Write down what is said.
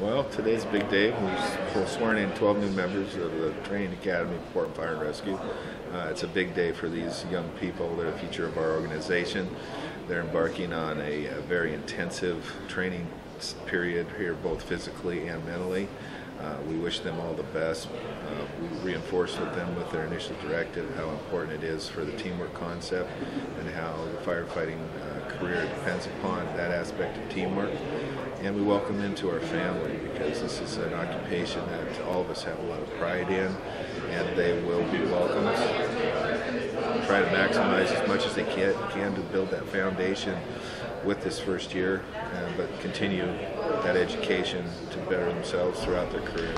Well, today's a big day. We're sworn in 12 new members of the Training Academy of Portland Fire and Rescue. It's a big day for these young people. They're the future of our organization. They're embarking on a very intensive training period here, both physically and mentally. We wish them all the best. We reinforced with them with their initial directive how important it is for the teamwork concept and how the firefighting career depends upon that aspect of teamwork. And we welcome them to our family because this is an occupation that all of us have a lot of pride in, and they will be welcomed. Try to maximize as much as they can to build that foundation with this first year, but continue that education to better themselves throughout their career.